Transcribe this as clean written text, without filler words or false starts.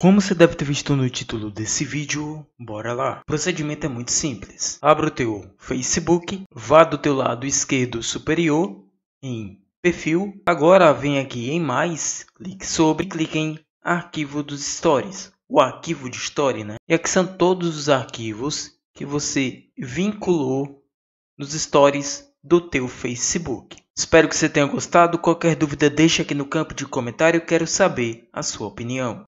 Como você deve ter visto no título desse vídeo, bora lá. O procedimento é muito simples. Abra o teu Facebook, vá do teu lado esquerdo superior em perfil. Agora vem aqui em mais, clique sobre, clique em arquivo dos stories. O arquivo de story, né? E aqui são todos os arquivos que você vinculou nos stories do teu Facebook. Espero que você tenha gostado. Qualquer dúvida deixa aqui no campo de comentário. Quero saber a sua opinião.